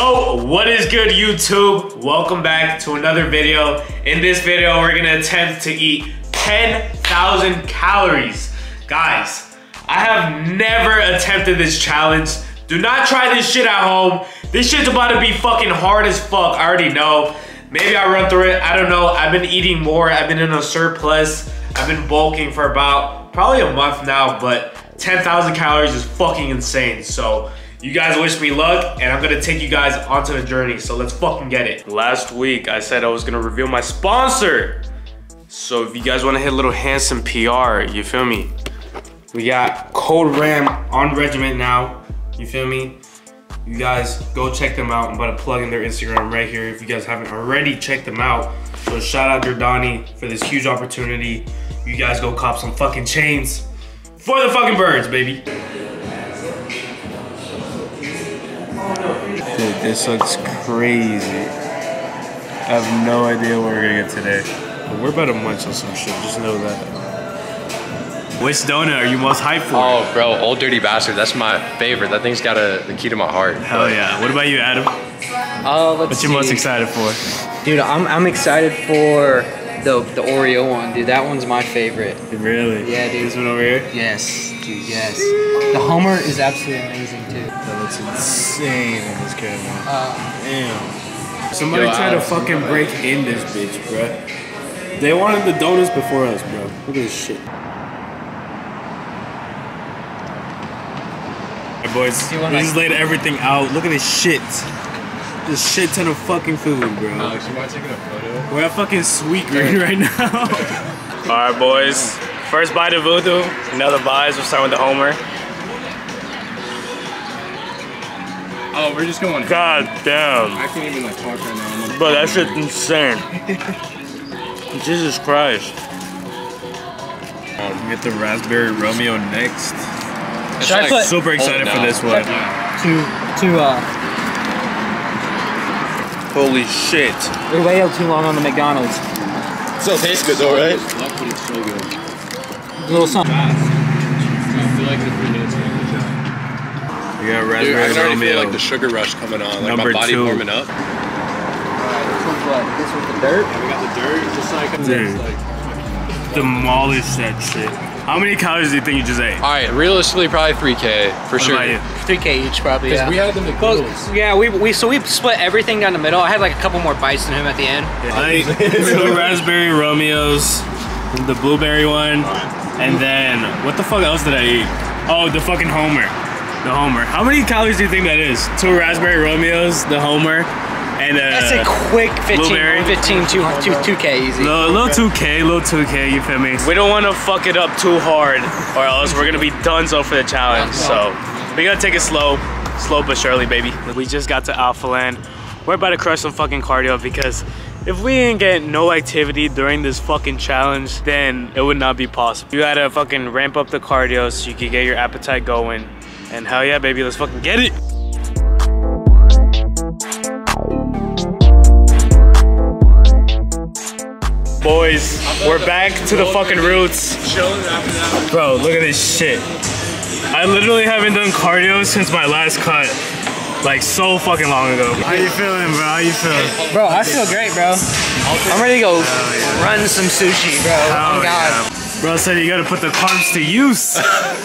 Yo, what is good YouTube? Welcome back to another video. In this video, we're gonna attempt to eat 10,000 calories. Guys, I have never attempted this challenge. Do not try this shit at home. This shit's about to be fucking hard as fuck, I already know. Maybe I run through it, I don't know. I've been eating more, I've been in a surplus. I've been bulking for about probably a month now, but 10,000 calories is fucking insane, so. You guys wish me luck, and I'm gonna take you guys onto the journey, so let's fucking get it. Last week, I said I was gonna reveal my sponsor. So if you guys wanna hit a little handsome PR, you feel me? We got Code Ram on regiment now, you feel me? You guys, go check them out. I'm about to plug in their Instagram right here if you guys haven't already checked them out. So shout out Jordani for this huge opportunity. You guys go cop some fucking chains for the fucking birds, baby. Dude, this looks crazy. I have no idea what we're gonna get today. But we're about to munch on some shit, just know that. Which donut are you most hyped for? Oh, bro, Old Dirty Bastard. That's my favorite. That thing's got the key to my heart. Hell yeah. What about you, Adam? What you most excited for? Dude, I'm excited for the Oreo one, dude. That one's my favorite. Really? Yeah, dude. This one over here? Yes, dude, yes. The Hummer is absolutely amazing, too. That looks insane on this camera. Damn. Somebody tried to fucking break in this bitch, bruh. They wanted the donuts before us, bro. Look at this shit. Alright, boys. We just laid everything out. Look at this shit. Just shit ton of fucking food, bro. Alex, you mind taking a photo? We're at fucking Sweet Green right now. Alright, boys. First bite of Voodoo. Another buys. We'll start with the Homer. Oh, we're just going. God damn. I can't even like talk right now. Bro, that shit's insane. Jesus Christ. Oh, we get the raspberry Romeo next. I'm like super excited for this one. Holy shit. We waited too long on the McDonald's. It still tastes good though, right? It's so good. A little something. I feel like the we got raspberry Romeo. I already feel like the sugar rush coming on. Like my body warming up. All right, this one's like this with the dirt. And we got the dirt, just like dude, demolish that shit. How many calories do you think you just ate? All right, realistically, probably 3K for sure. 3K each, probably. Yeah. We had the McDonald's. Yeah, we split everything down the middle. I had like a couple more bites than him at the end. Yeah. The raspberry Romeos, the blueberry one, and then what the fuck else did I eat? Oh, the fucking Homer. The Homer. How many calories do you think that is? 2 raspberry Romeos, the Homer, and that's a quick 2K easy. No, little 2K, you feel me? We don't want to fuck it up too hard or else we're going to be donezo for the challenge. So we got to take it slow but surely, baby. We just got to Alphaland. We're about to crush some fucking cardio because if we didn't get no activity during this fucking challenge, then it would not be possible. You got to fucking ramp up the cardio so you can get your appetite going. And hell yeah, baby, let's fucking get it. Boys, we're back to the fucking roots. Bro, look at this shit. I literally haven't done cardio since my last cut. Like so fucking long ago. How you feeling, bro? How you feeling? Bro, I feel great, bro. I'm ready to go run some sushi, bro. Oh God. Yeah. Bro said you gotta put the carbs to use.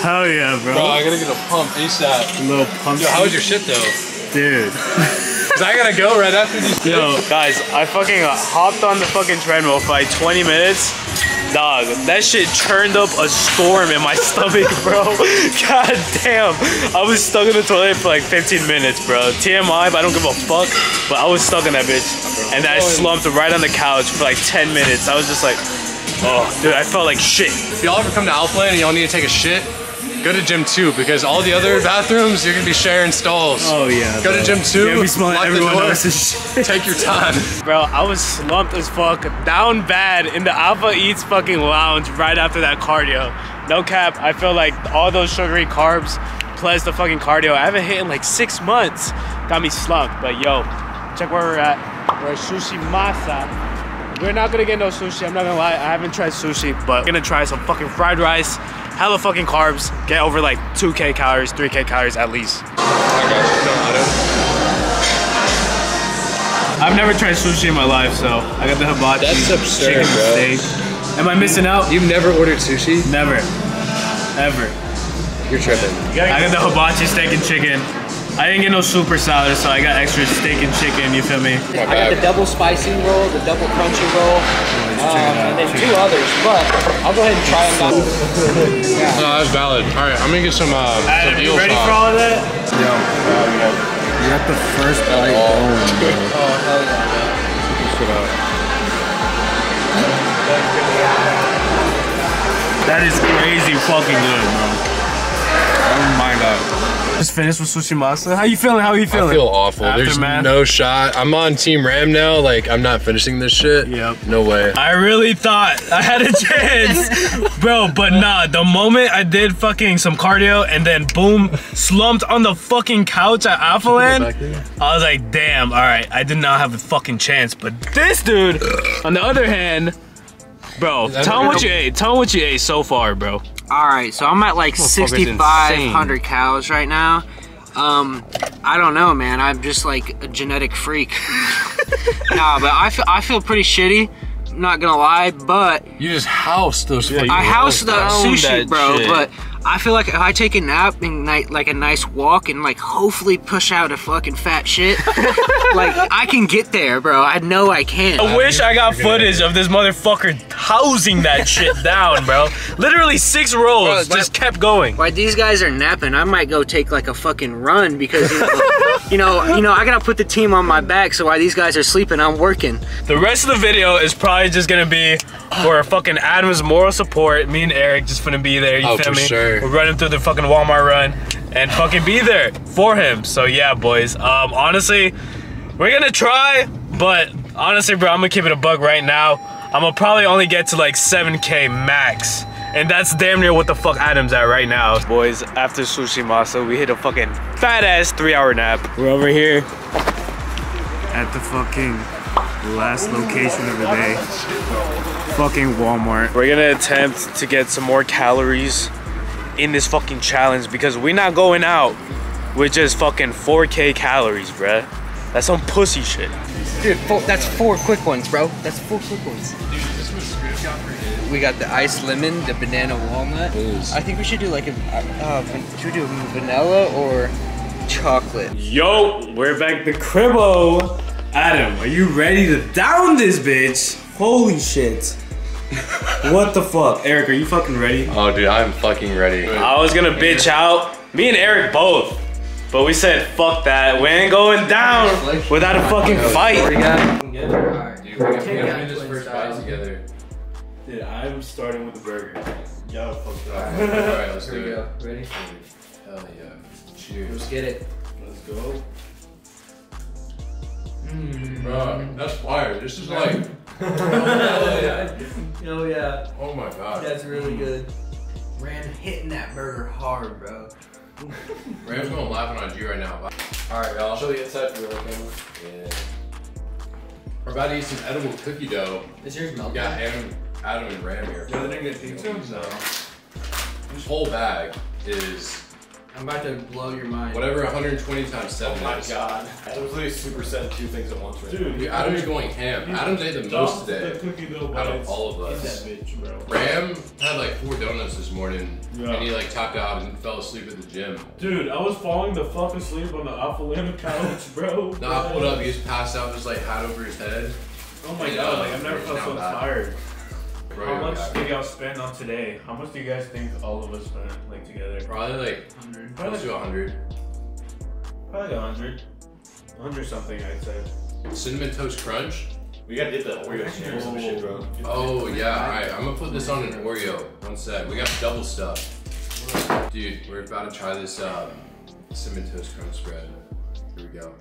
Hell yeah, bro. Bro, I gotta get a pump ASAP. A little pump. Yo, how was your shit though? Dude. Cause I gotta go right after these. Yo, guys, I fucking hopped on the fucking treadmill for like 20 minutes. Dog, that shit churned up a storm in my stomach, bro. God damn. I was stuck in the toilet for like 15 minutes, bro. TMI, but I don't give a fuck. But I was stuck in that bitch. And I slumped right on the couch for like 10 minutes. I was just like, oh, dude, I felt like shit. If y'all ever come to Alphaland and y'all need to take a shit, go to Gym 2 because all the other bathrooms, you're going to be sharing stalls. Oh, yeah. Go to Gym 2, yeah, lock everyone the door, shit. Take your time. Bro, I was slumped as fuck, down bad in the Alpha Eats fucking lounge right after that cardio. No cap, I feel like all those sugary carbs plus the fucking cardio, I haven't hit in like 6 months. Got me slumped, but yo, check where we're at. We're at Sushi Masa. We're not gonna get no sushi, I'm not gonna lie. I haven't tried sushi, but we're gonna try some fucking fried rice, hella fucking carbs, get over like 2K calories, 3K calories at least. I got you, no auto. I've never tried sushi in my life, so I got the hibachi. That's absurd, bro. Steak. Am I missing out? You've never ordered sushi? Never. Ever. You're tripping. I got the hibachi steak and chicken. I didn't get no super salad, so I got extra steak and chicken, you feel me? I got the double spicy roll, the double crunchy roll, and then two others, but I'll go ahead and try them out. Yeah. No, that's valid. All right, I'm gonna get some deal sauce. You ready for all of that? Yo, you got the first bite going, bro. Oh, hell yeah. Check this shit out. That is crazy fucking good, bro. Oh my god. Just finished with sushi masa. How you feeling? How are you feeling? I feel awful. There's no shot. I'm on Team Ram now. Like, I'm not finishing this shit. Yep. No way. I really thought I had a chance, bro, but nah. The moment I did fucking some cardio and then boom, slumped on the fucking couch at Alphaland, I was like, damn, all right, I did not have a fucking chance. But this dude, on the other hand, bro, tell him what you ate. Tell him what you ate so far, bro. All right, so I'm at like 6,500 cows right now. I don't know, man. I'm just like a genetic freak. Nah, but I feel pretty shitty. I'm not gonna lie, but you just housed those. Yeah, I housed the sushi, bro. Shit. But I feel like if I take a nap and like a nice walk and like hopefully push out a fucking fat shit, like I can get there, bro. I know I can. I wish I got footage of this motherfucker housing that shit down, bro. Literally 6 rolls, bro, just kept going. While these guys are napping, I might go take like a fucking run because you know, I gotta put the team on my back. So while these guys are sleeping, I'm working. The rest of the video is probably just gonna be for fucking Adam's moral support. Me and Eric just gonna be there. You feel me? Sure. We're running through the fucking Walmart run and fucking be there for him. So yeah, boys. Honestly, we're gonna try, but honestly, bro, I'm gonna keep it a buck right now. I'm gonna probably only get to like 7K max. And that's damn near what the fuck Adam's at right now. Boys, after sushi masa, we hit a fucking fat ass 3-hour nap. We're over here at the fucking last location of the day, fucking Walmart. We're gonna attempt to get some more calories in this fucking challenge because we're not going out with just fucking 4K calories, bruh. That's some pussy shit. Dude, that's 4 quick ones, bro. That's 4 quick ones. Dude, this was screenshot for you. We got the iced lemon, the banana walnut. Ooh. I think we should do like a, should we do vanilla or chocolate? Yo, we're back to Cribbo. Adam, are you ready to down this bitch? Holy shit. What the fuck? Eric, are you fucking ready? Oh, dude, I'm fucking ready. I was gonna bitch out. Me and Eric both. But we said, fuck that. We ain't going down without a fucking fight. We got to do this first fight together. Dude, I'm starting with the burger. Yo, fuck that. Alright, let's do it. Ready? Hell yeah. Cheers. Let's get it. Let's go. Bro, that's fire. This is like. Oh yeah. Oh my god. That's really good. Ram hitting that burger hard, bro. Ram's gonna laugh on you right now. Alright, y'all. I'll show the inside for the camera. Yeah. We're about to eat some edible cookie dough. Is yours melted? Yeah, Adam and Ram here. No, they didn't get pizza? No. This whole bag is. I'm about to blow your mind. Whatever 120 times 7 is. Oh my god. I was literally super set 2 things at once right now. Dude, Adam's going ham. Adam's ate the most today out of all of us. That bitch, bro. Ram had like 4 donuts this morning, and he like topped out and fell asleep at the gym. Dude, I was falling the fuck asleep on the Alphaland couch, bro. Nah, I pulled up, he just passed out, just like hat over his head. Oh my god, like I've never felt so tired. How much do y'all spend on today? How much do you guys think all of us spent like together? Probably like 100. Probably 100. Probably 100. 100 something, I'd say. Cinnamon Toast Crunch. We gotta get the Oreo chips and shit, bro. Oh yeah, alright. I'm gonna put this on an Oreo. One sec. We got double stuff. Dude, we're about to try this Cinnamon Toast Crunch spread. Here we go.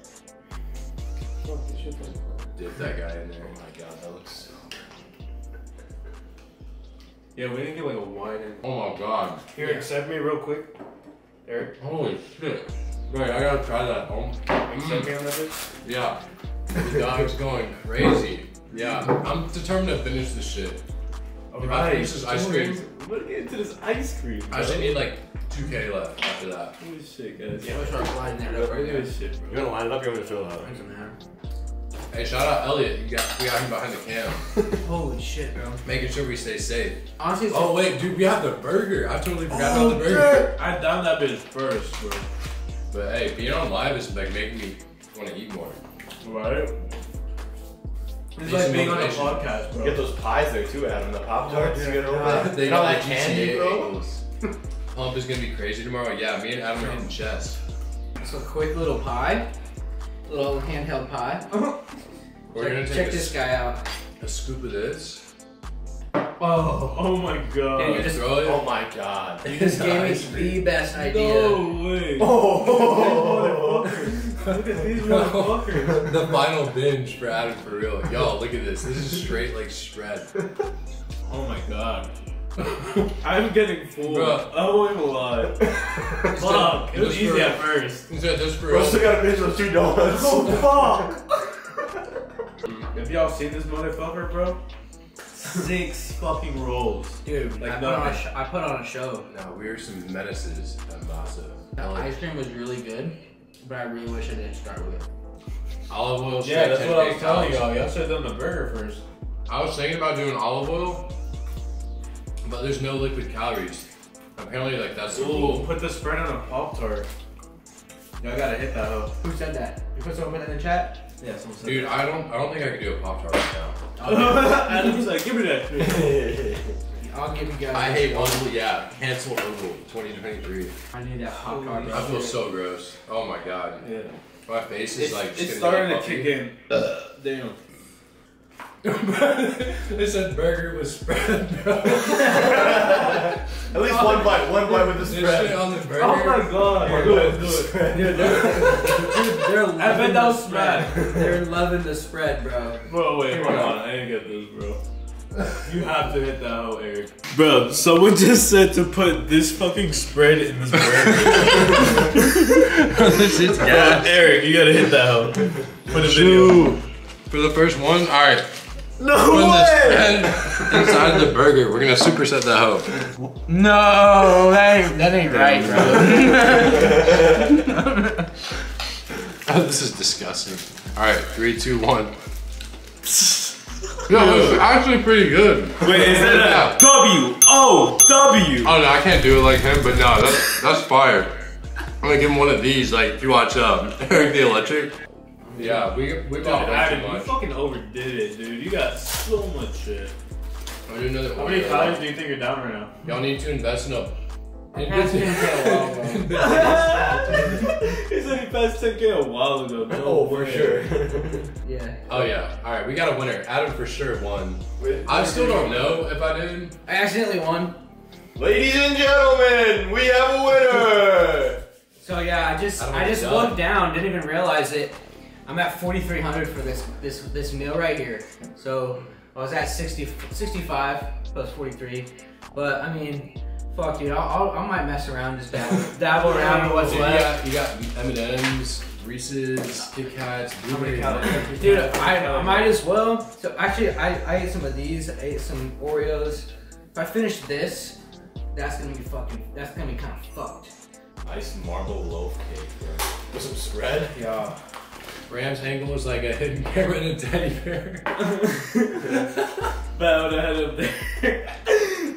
Dip that guy in there. Oh my god, that looks so. Yeah, we didn't get like a wine in. Oh my god. Here, accept me real quick. Eric. Holy shit. Wait, I gotta try that at home. Accept me on that bitch? Yeah. The dog's going crazy. Yeah, I'm determined to finish this shit. Alright. This is ice cream. Look into this ice cream, bro. I should need like 2K left after that. Holy shit, guys. Yeah, I'm gonna try to line that up right there. You're gonna line it up, you're gonna fill it out. Doesn't matter. Hey, shout out Elliot. We got him behind the cam. Holy shit, bro. Making sure we stay safe. Honestly, oh wait, dude, we have the burger. I totally forgot about the burger. I done that bitch first, bro. But hey, being on live is like making me want to eat more. Right? It's like being on a podcast, bro. Get those pies there too, Adam. The Pop Tarts. You know that candy, bro. Pump is gonna be crazy tomorrow. Yeah, me and Adam are hitting chess. So quick little pie. Little handheld pie. We're gonna check this guy out. A scoop of this. Oh my god. And you just, oh my god. You just gave me the best idea. No way. Oh. Look at these motherfuckers. The final binge for Adam for real. Y'all, look at this. This is straight like shred. Oh my god. I'm getting full. Bro. I won't even lie. Fuck. It was easy at first. We still got a bitch with $2. Oh fuck! Have y'all seen this motherfucker, bro? 6 fucking rolls. Dude, like I put on a show. No, we were some menaces at Masa. That ice cream was really good, but I really wish I didn't start with it. Olive oil. Yeah, that's what I was telling y'all. Y'all should have done the burger first. I was thinking about doing olive oil. But there's no liquid calories. Apparently, like that's. Ooh, cool. Put the spread on a Pop-Tart. Y'all gotta hit that up. Who said that? You put someone in the chat? Yeah, someone said. Dude, that. I don't think I could do a Pop-Tart right now. Adam's like, give me that. I'll give you guys. I hate one. Yeah, cancel Oval 2023. I need that Pop-Tart. I feel so gross. Oh my god. Yeah. My face is like. It's starting to kick in. Damn. They said burger was spread, bro. At least one bite with the spread. Shit on the burger. Oh my god. Here, do it. Dude, they're loving I bet that was spread. They're loving the spread, bro. Bro, wait, hold on. I didn't get this, bro. You have to hit that hole, Eric. Bro, someone just said to put this fucking spread in this burger. This is gas. Eric, you gotta hit that hole. Put a video. For the first one, all right. No way! Inside the burger, we're gonna superset that hoe. No, that ain't right, bro. Oh, this is disgusting. All right, 3, 2, 1. No, it was actually pretty good. Wait, is that a W-O-W? Oh no, I can't do it like him, but no, that's fire. I'm gonna give him one of these, like, you watch Erik the Electric. Yeah, we bought way too much. You fucking overdid it, dude. You got so much shit. I'll do another order. How many calories do you think you're down right now? Y'all need to invest in a... Invest in 10K a while ago. He said he passed 10K a while ago. No for sure. Yeah. Oh yeah. All right, we got a winner. Adam for sure won. I still don't know if I did. I accidentally won. Ladies and gentlemen, we have a winner. So yeah, I just looked down, didn't even realize it. I'm at 4,300 for this meal right here. So I was at 65 plus 43, but I mean, fuck dude, I might mess around, just dabble around with what's left. You got M&Ms, Reese's, Kit Kats, Blueberry. Dude, I might as well. So actually, I ate some of these. I ate some Oreos. If I finish this, that's gonna be kind of fucked. Nice marble loaf cake, bro. With some spread. Yeah. Ram's angle is like a hidden camera and a teddy bear. Bowed out up there.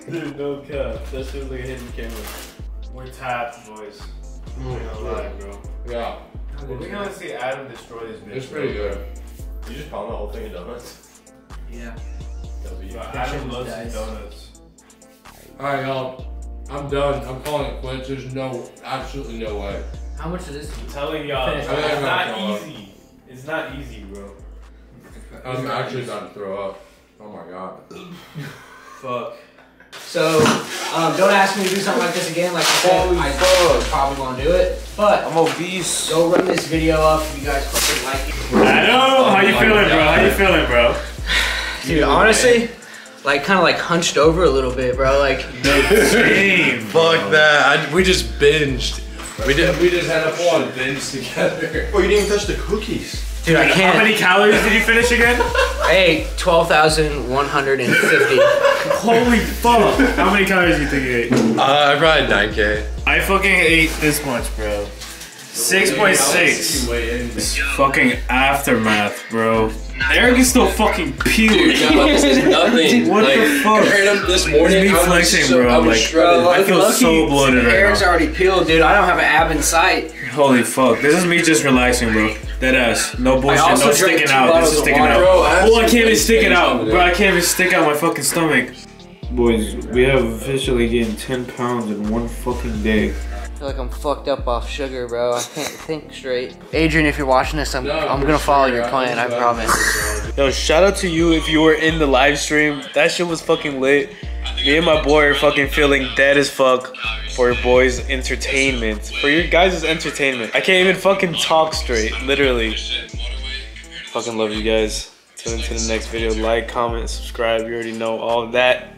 Dude, no cap. That shit was like a hidden camera. We're tapped, boys. We're gonna lie, bro. Yeah. We're gonna see Adam destroy this bitch. It's pretty good. You just pound the whole thing of donuts? Yeah. Adam loves donuts. Alright, y'all. I'm done. I'm calling it quits. There's absolutely no way. How much is this? I'm telling y'all. It's not easy. It's not easy, bro. I'm actually about to throw up. Oh my god. Fuck. So, don't ask me to do something like this again. Like I said, I'm probably gonna do it. But I'm obese. Go run this video up if you guys fucking like it. I know. How you feeling, bro? How you feeling, bro? Dude, honestly, like kind of like hunched over a little bit, bro. Like, fuck that. We just binged. We just had a full on binge together. Oh, you didn't even touch the cookies. Dude, I can't. How many calories did you finish again? I ate 12,150. Holy fuck. How many calories do you think you ate? I probably 9K. I fucking ate this much, bro. 6.6. Fucking aftermath, bro. Erik is still fucking peeling. This is nothing. What like, the fuck? Him this morning, me flexing, so, bro. I feel so bloated right Eric's now. Already peeled, dude. I don't have an ab in sight. Holy fuck. This is me just relaxing, bro. That ass. No bullshit. No sticking out. This is sticking out. Bro, oh, I can't even stick it out. Bro, I can't even stick out my fucking stomach. Boys, we have officially gained 10 pounds in one fucking day. I feel like I'm fucked up off sugar, bro. I can't think straight. Adrian, if you're watching this, I'm gonna follow your plan, I promise. Yo, shout out to you if you were in the live stream. That shit was fucking lit. Me and my boy are fucking feeling dead as fuck for your boys' entertainment. For your guys' entertainment. I can't even fucking talk straight, literally. Fucking love you guys. Tune into the next video. Like, comment, subscribe. You already know all that.